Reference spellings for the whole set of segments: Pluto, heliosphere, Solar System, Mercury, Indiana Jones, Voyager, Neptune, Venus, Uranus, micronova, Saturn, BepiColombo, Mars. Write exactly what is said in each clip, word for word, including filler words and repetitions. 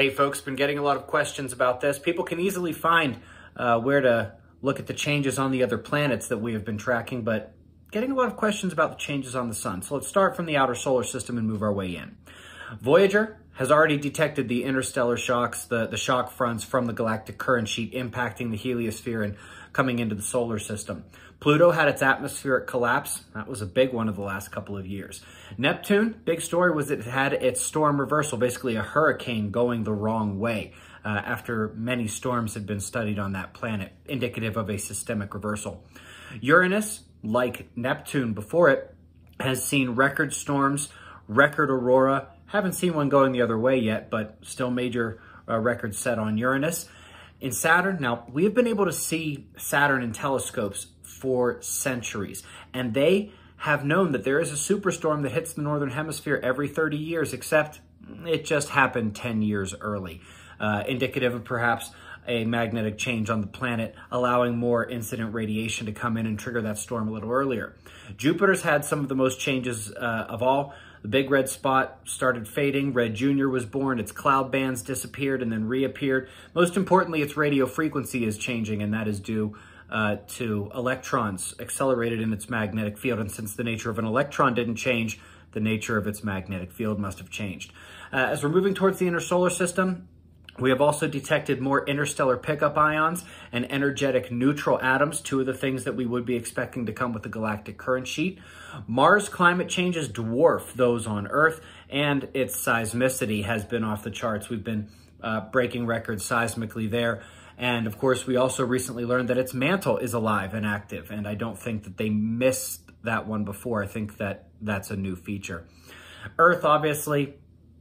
Hey folks, been getting a lot of questions about this. People can easily find uh, where to look at the changes on the other planets that we have been tracking, but getting a lot of questions about the changes on the sun. So let's start from the outer solar system and move our way in. Voyager has already detected the interstellar shocks, the, the shock fronts from the galactic current sheet impacting the heliosphere and coming into the solar system. Pluto had its atmospheric collapse. That was a big one of the last couple of years. Neptune, big story was it had its storm reversal, basically a hurricane going the wrong way uh, after many storms had been studied on that planet, indicative of a systemic reversal. Uranus, like Neptune before it, has seen record storms, record aurora. Haven't seen one going the other way yet, but still major uh, records set on Uranus. In Saturn, now, we've been able to see Saturn in telescopes for centuries, and they have known that there is a superstorm that hits the northern hemisphere every thirty years, except it just happened ten years early, uh, indicative of perhaps a magnetic change on the planet, allowing more incident radiation to come in and trigger that storm a little earlier. Jupiter's had some of the most changes uh, of all. The big red spot started fading. Red Junior was born. Its cloud bands disappeared and then reappeared. Most importantly, its radio frequency is changing, and that is due uh, to electrons accelerated in its magnetic field. And since the nature of an electron didn't change, the nature of its magnetic field must have changed. Uh, as we're moving towards the inner solar system, we have also detected more interstellar pickup ions and energetic neutral atoms, two of the things that we would be expecting to come with the galactic current sheet. Mars climate changes dwarf those on Earth, and its seismicity has been off the charts. We've been uh, breaking records seismically there. And of course, we also recently learned that its mantle is alive and active, and I don't think that they missed that one before. I think that that's a new feature. Earth, obviously,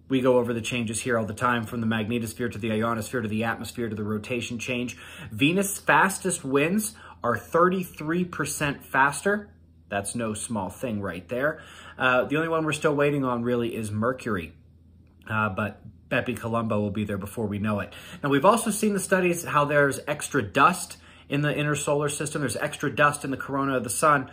we go over the changes here all the time, from the magnetosphere to the ionosphere to the atmosphere to the rotation change. Venus' fastest winds are thirty-three percent faster. That's no small thing right there. Uh, the only one we're still waiting on really is Mercury, uh, but BepiColombo will be there before we know it. Now, we've also seen the studies how there's extra dust in the inner solar system. There's extra dust in the corona of the sun,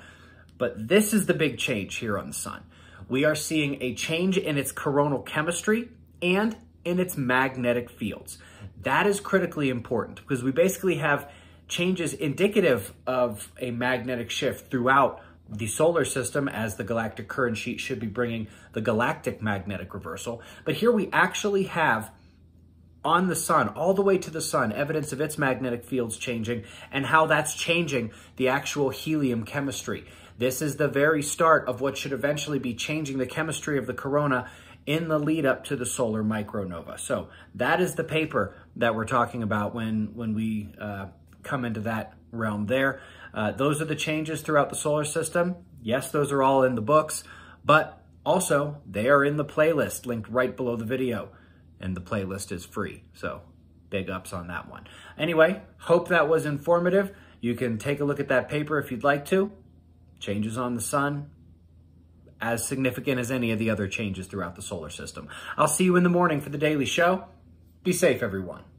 but this is the big change here on the sun. We are seeing a change in its coronal chemistry and in its magnetic fields. That is critically important because we basically have changes indicative of a magnetic shift throughout the solar system, as the galactic current sheet should be bringing the galactic magnetic reversal. But here we actually have on the sun, all the way to the sun, evidence of its magnetic fields changing and how that's changing the actual helium chemistry. This is the very start of what should eventually be changing the chemistry of the corona in the lead up to the solar micronova. So that is the paper that we're talking about when, when we uh, come into that realm there. Uh, those are the changes throughout the solar system. Yes, those are all in the books, but also they are in the playlist linked right below the video, and the playlist is free. So big ups on that one. Anyway, hope that was informative. You can take a look at that paper if you'd like to. Changes on the sun, as significant as any of the other changes throughout the solar system. I'll see you in the morning for the daily show. Be safe, everyone.